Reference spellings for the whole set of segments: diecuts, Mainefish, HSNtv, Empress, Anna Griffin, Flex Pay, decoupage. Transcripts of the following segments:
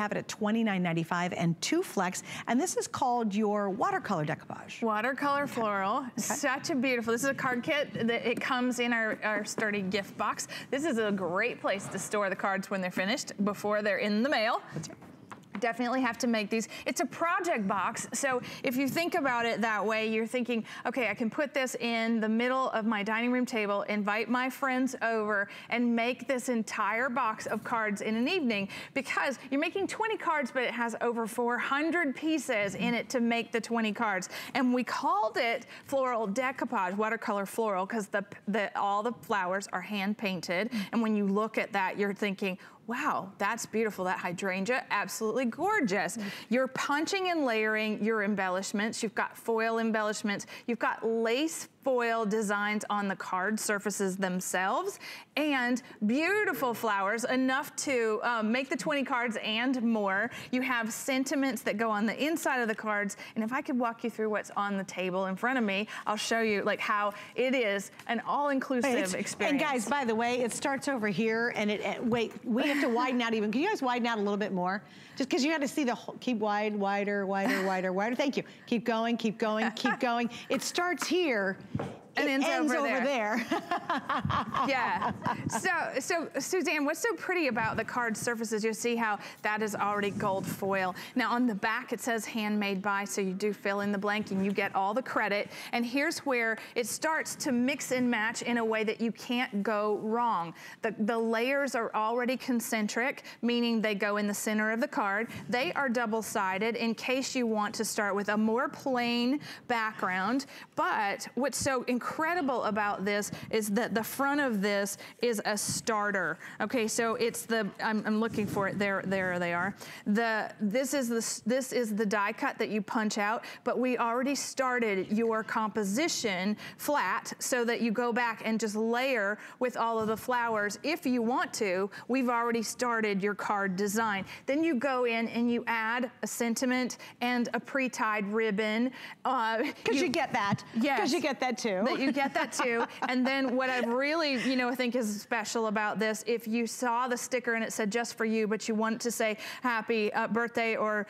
Have it at $29.95 and two flex, and this is called your watercolor decoupage. Watercolor floral, such a beautiful, this is a card kit that it comes in our sturdy gift box. This is a great place to store the cards when they're finished before they're in the mail. That's right. Definitely have to make these. It's a project box, so if you think about it that way, you're thinking, okay, I can put this in the middle of my dining room table, invite my friends over, and make this entire box of cards in an evening, because you're making 20 cards, but it has over 400 pieces in it to make the 20 cards. And we called it floral decoupage, watercolor floral, because all the flowers are hand-painted, and when you look at that, you're thinking, wow, that's beautiful. That hydrangea, absolutely gorgeous. You're punching and layering your embellishments. You've got foil embellishments. You've got lace foil designs on the card surfaces themselves, and beautiful flowers, enough to make the 20 cards and more. You have sentiments that go on the inside of the cards, and if I could walk you through what's on the table in front of me, I'll show you like how it is an all-inclusive experience. And guys, by the way, it starts over here, and wait, we have to widen out even. Can you guys widen out a little bit more? Just because you had to see the whole, keep wide, wider, wider, wider, wider. Thank you. Keep going, keep going, keep going. It starts here. And ends over there. Yeah. So Suzanne, what's so pretty about the card surfaces, you'll see how that is already gold foil. Now on the back it says handmade by, so you do fill in the blank and you get all the credit. And here's where it starts to mix and match in a way that you can't go wrong. The layers are already concentric, meaning they go in the center of the card. They are double-sided in case you want to start with a more plain background. But what's so incredible about this is that the front of this is a starter. Okay, so it's the, I'm looking for it, there they are. This is the die cut that you punch out, but we already started your composition flat so that you go back and just layer with all of the flowers if you want to. We've already started your card design. Then you go in and you add a sentiment and a pre-tied ribbon. Because you get that. Yes. Because you get that. You get that too. And then what I really, I think is special about this, if you saw the sticker and it said just for you, but you wanted to say happy birthday or,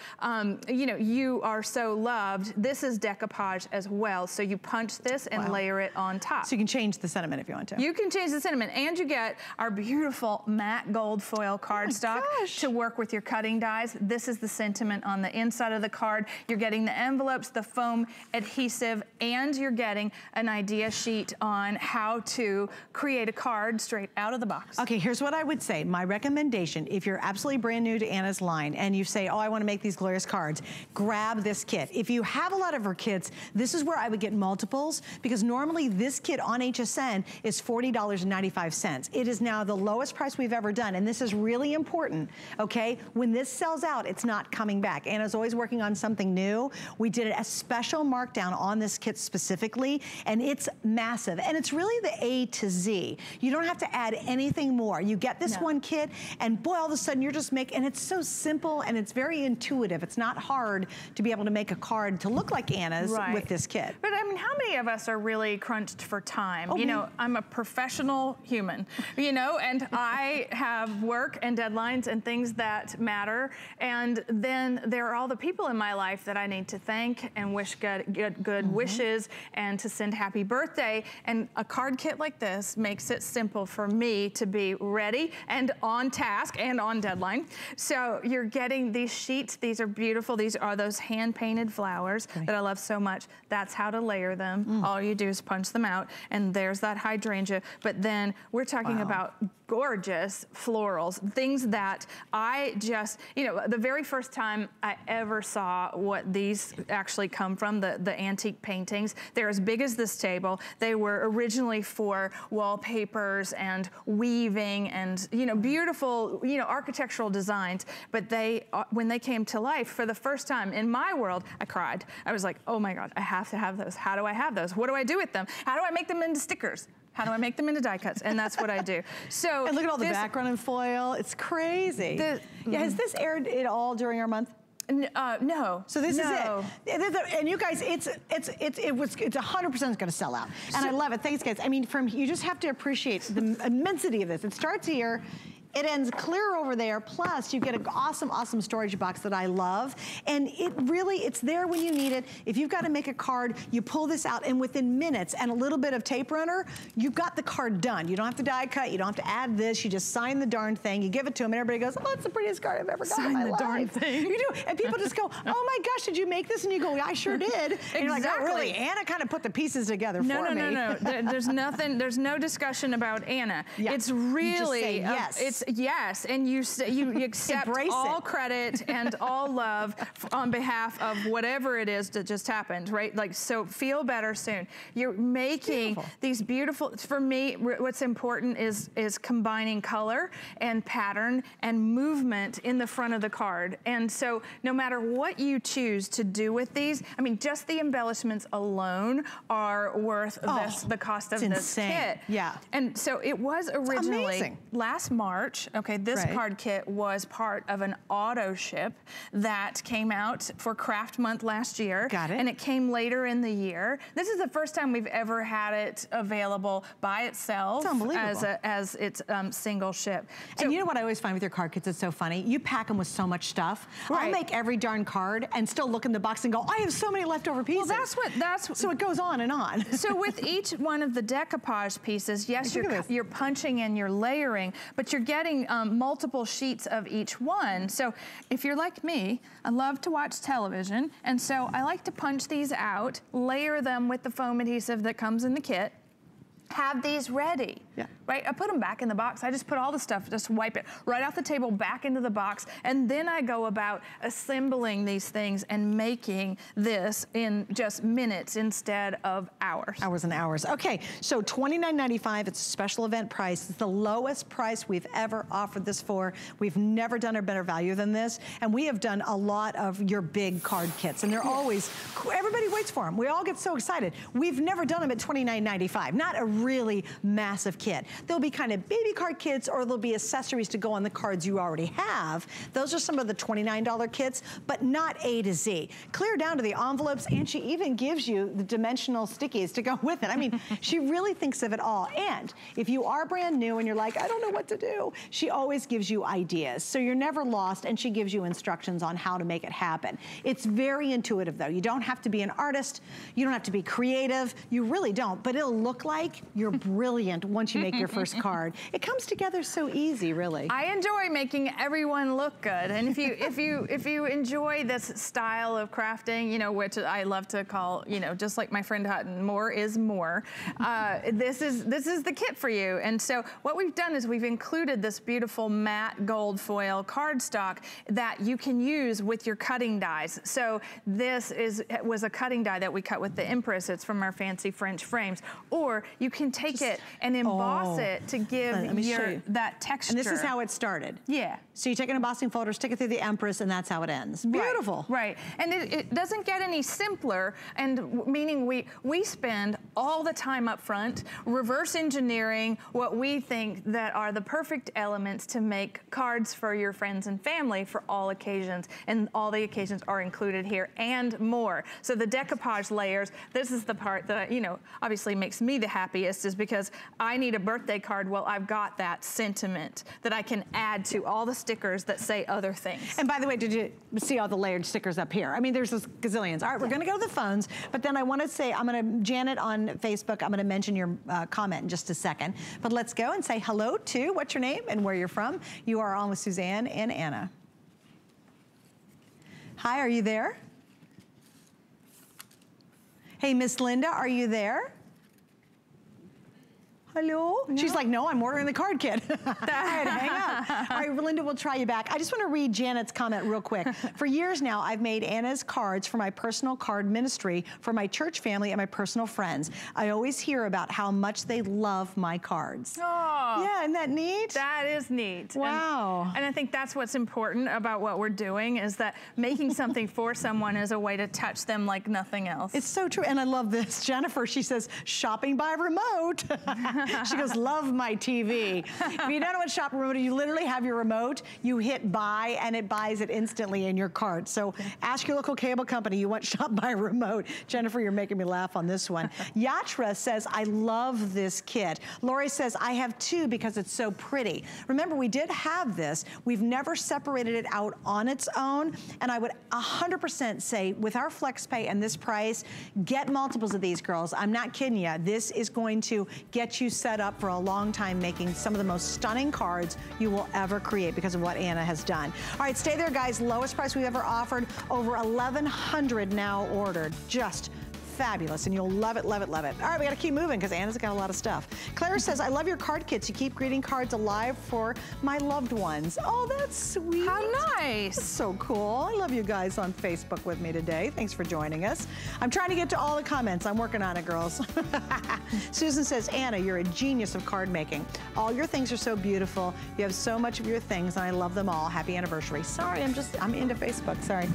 you are so loved, this is decoupage as well. So you punch this and layer it on top. So you can change the sentiment if you want to. You can change the sentiment, and you get our beautiful matte gold foil cardstock to work with your cutting dies. This is the sentiment on the inside of the card. You're getting the envelopes, the foam adhesive, and you're getting an idea sheet on how to create a card straight out of the box. Okay, here's what I would say. My recommendation, if you're absolutely brand new to Anna's line and you say, oh, I want to make these glorious cards, grab this kit. If you have a lot of her kits, this is where I would get multiples, because normally this kit on HSN is $40.95. It is now the lowest price we've ever done, and this is really important, okay? When this sells out, it's not coming back. Anna's always working on something new. We did a special markdown on this kit specifically, and it's massive, and it's really the A to Z. You don't have to add anything more. You get this one kit, and boy, all of a sudden you're just making, and it's so simple, and it's very intuitive. It's not hard to be able to make a card to look like Anna's with this kit. But I mean, how many of us are really crunched for time? I'm a professional human, and I have work and deadlines and things that matter, and then there are all the people in my life that I need to thank and wish good wishes and to send happy birthday, and a card kit like this makes it simple for me to be ready and on task and on deadline. So you're getting these sheets. These are beautiful. These are those hand-painted flowers that I love so much. That's how to layer them. All you do is punch them out, and there's that hydrangea. But then we're talking about gorgeous florals, things that I just, the very first time I ever saw what these actually come from, the antique paintings, they're as big as this table. They were originally for wallpapers and weaving and, beautiful, architectural designs. But they, when they came to life for the first time in my world, I cried. I was like, oh my God, I have to have those. How do I have those? What do I do with them? How do I make them into stickers? How do I make them into die cuts? And that's what I do. So and look at all the background in foil. It's crazy. Has this aired at all during our month? No. So this is it. And you guys, it's 100% going to sell out. And I love it. Thanks, guys. I mean, you just have to appreciate the immensity of this. It starts here. It ends clear over there, plus you get an awesome, awesome storage box that I love. And it really, it's there when you need it. If you've got to make a card, you pull this out and within minutes and a little bit of tape runner, you've got the card done. You don't have to die cut, you don't have to add this, you just sign the darn thing, you give it to them and everybody goes, oh, it's the prettiest card I've ever got in my life. Darn thing. You do, and people just go, oh my gosh, did you make this? And you go, I sure did. And exactly. You're like, oh really, Anna kind of put the pieces together for me. No, there's nothing, there's no discussion about Anna. Yeah. It's really, say yes. It's yes, and you accept all credit and all love on behalf of whatever it is that just happened, right? Like, so feel better soon. You're making these beautiful, for me, what's important is combining color and pattern and movement in the front of the card. And so no matter what you choose to do with these, I mean, just the embellishments alone are worth the cost of this kit. Yeah. And so it was originally last March. Okay, this card kit was part of an auto ship that came out for Craft Month last year. Got it. And it came later in the year. This is the first time we've ever had it available by itself. It's unbelievable. As its single ship. So, and you know what I always find with your card kits, it's so funny. You pack them with so much stuff. Right. I'll make every darn card and still look in the box and go, I have so many leftover pieces. Well, that's what. So it goes on and on. So with each one of the decoupage pieces, yes, you're punching and you're layering, but you're getting multiple sheets of each one. So if you're like me, I love to watch television, and so I like to punch these out, layer them with the foam adhesive that comes in the kit, have these ready. Yeah. Right? I put them back in the box. I just put all the stuff, just wipe it right off the table back into the box, and then I go about assembling these things and making this in just minutes instead of hours. Hours and hours. Okay, so $29.95, it's a special event price. It's the lowest price we've ever offered this for. We've never done a better value than this, and we have done a lot of your big card kits, and they're always, everybody waits for them. We all get so excited. We've never done them at $29.95, not a really massive kit. There'll be kind of baby card kits, or there'll be accessories to go on the cards you already have. Those are some of the $29 kits, but not A to Z. Clear down to the envelopes, and she even gives you the dimensional stickies to go with it. I mean, she really thinks of it all. And if you are brand new and you're like, I don't know what to do, she always gives you ideas. So you're never lost, and she gives you instructions on how to make it happen. It's very intuitive, though. You don't have to be an artist. You don't have to be creative. You really don't, but it'll look like you're brilliant once you make your first card. It comes together so easy, really. I enjoy making everyone look good, and if you enjoy this style of crafting, you know, which I love to call, you know, just like my friend Hutton, more is more. This is the kit for you. And so what we've done is we've included this beautiful matte gold foil cardstock that you can use with your cutting dies. So this was a cutting die that we cut with the Empress. It's from our fancy French frames, or you can take it and emboss it to give you that texture. And this is how it started. Yeah. So you take an embossing folder, stick it through the Empress, and that's how it ends. Beautiful. Right. And it doesn't get any simpler, and meaning we spend all the time up front reverse engineering what we think that are the perfect elements to make cards for your friends and family for all occasions, and all the occasions are included here and more. So the decoupage layers, this is the part that, you know, obviously makes me the happiest, is because I need a birthday card. Well, I've got that sentiment that I can add to all the stickers that say other things. And by the way, did you see all the layered stickers up here? I mean, there's just gazillions. All right, we're gonna go to the phones, but then I wanna say, I'm gonna, Janet on Facebook, I'm gonna mention your comment in just a second, but let's go and say hello to, what's your name and where you're from? You are on with Suzanne and Anna. Hi, are you there? Hey, Miss Linda, are you there? Hello? No. She's like, no, I'm ordering the card kit. All right, hang up. All right, Linda, we'll try you back. I just want to read Janet's comment real quick. For years now, I've made Anna's cards for my personal card ministry, for my church family and my personal friends. I always hear about how much they love my cards. Oh. Yeah, isn't that neat? That is neat. Wow. And I think that's what's important about what we're doing, is that making something for someone is a way to touch them like nothing else. It's so true, and I love this. Jennifer, she says, shopping by remote. She goes, love my TV. If you don't know what shopping remote is, you literally have your remote, you hit buy, and it buys it instantly in your cart. So ask your local cable company, you want shop by remote. Jennifer, you're making me laugh on this one. Yatra says, I love this kit. Lori says, I have two. too because it's so pretty. Remember, we did have this. We've never separated it out on its own. And I would 100% say with our Flex Pay and this price, get multiples of these, girls. I'm not kidding you. This is going to get you set up for a long time, making some of the most stunning cards you will ever create because of what Anna has done. All right, stay there, guys. Lowest price we've ever offered. Over 1,100 now ordered. Just fabulous, and you'll love it, love it, love it. All right, we gotta keep moving because Anna's got a lot of stuff. Claire says, I love your card kits. You keep greeting cards alive for my loved ones. Oh, that's sweet. How nice. That's so cool. I love you guys on Facebook with me today. Thanks for joining us. I'm trying to get to all the comments. I'm working on it, girls. Susan says, Anna, you're a genius of card making. All your things are so beautiful. You have so much of your things, and I love them all. Happy anniversary. Sorry, I'm into Facebook, sorry.